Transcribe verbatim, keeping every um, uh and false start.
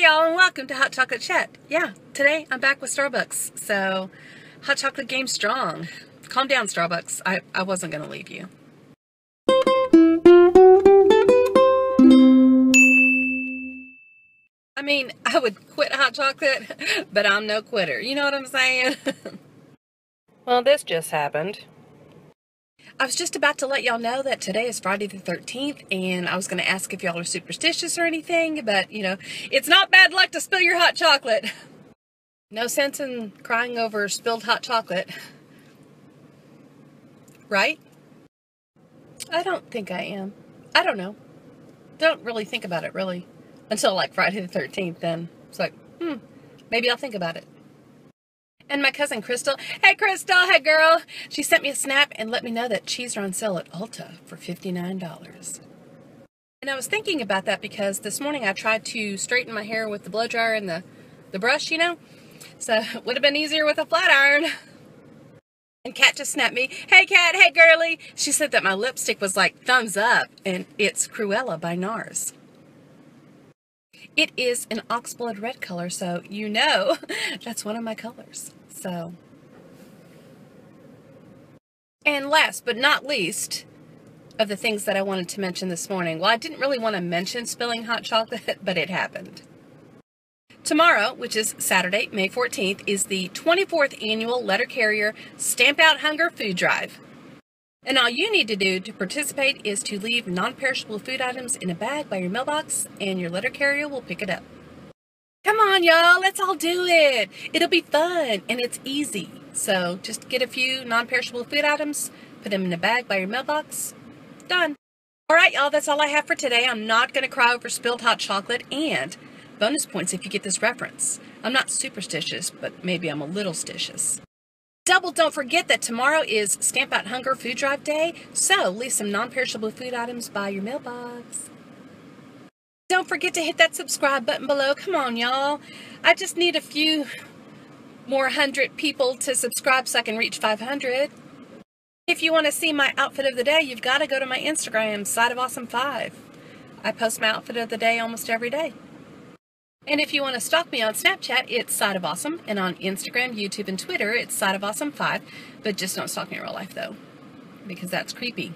Hey y'all, and welcome to Hot Chocolate Chat. Yeah, today I'm back with Starbucks, so hot chocolate game strong. Calm down, Starbucks. I, I wasn't going to leave you. I mean, I would quit hot chocolate, but I'm no quitter. You know what I'm saying? Well, this just happened. I was just about to let y'all know that today is Friday the thirteenth, and I was going to ask if y'all are superstitious or anything, but, you know, it's not bad luck to spill your hot chocolate. No sense in crying over spilled hot chocolate. Right? I don't think I am. I don't know. Don't really think about it, really. Until, like, Friday the thirteenth, then. It's like, hmm, maybe I'll think about it. And my cousin Crystal, hey Crystal, hey girl, she sent me a snap and let me know that cheese are on sale at Ulta for fifty-nine dollars. And I was thinking about that because this morning I tried to straighten my hair with the blow dryer and the, the brush, you know, so it would have been easier with a flat iron. And Kat just snapped me, hey Kat, hey girly. She said that my lipstick was like thumbs up, and it's Cruella by NARS. It is an oxblood red color, so you know that's one of my colors. So, and last but not least of the things that I wanted to mention this morning, well, I didn't really want to mention spilling hot chocolate, but it happened. Tomorrow, which is Saturday, May fourteenth, is the twenty-fourth annual Letter Carrier Stamp Out Hunger Food Drive. And all you need to do to participate is to leave non-perishable food items in a bag by your mailbox, and your letter carrier will pick it up. Come on, y'all. Let's all do it. It'll be fun, and it's easy. So just get a few non-perishable food items, put them in a bag by your mailbox. Done. All right, y'all. That's all I have for today. I'm not going to cry over spilled hot chocolate, and bonus points if you get this reference. I'm not superstitious, but maybe I'm a little stitious. Double, don't forget that tomorrow is Stamp Out Hunger Food Drive Day, so leave some non-perishable food items by your mailbox. Don't forget to hit that subscribe button below. Come on, y'all. I just need a few more hundred people to subscribe so I can reach five hundred. If you want to see my outfit of the day, you've got to go to my Instagram, Side of Awesome five. I post my outfit of the day almost every day. And if you want to stalk me on Snapchat, it's Side of Awesome. And on Instagram, YouTube, and Twitter, it's Side of Awesome five. But just don't stalk me in real life, though, because that's creepy.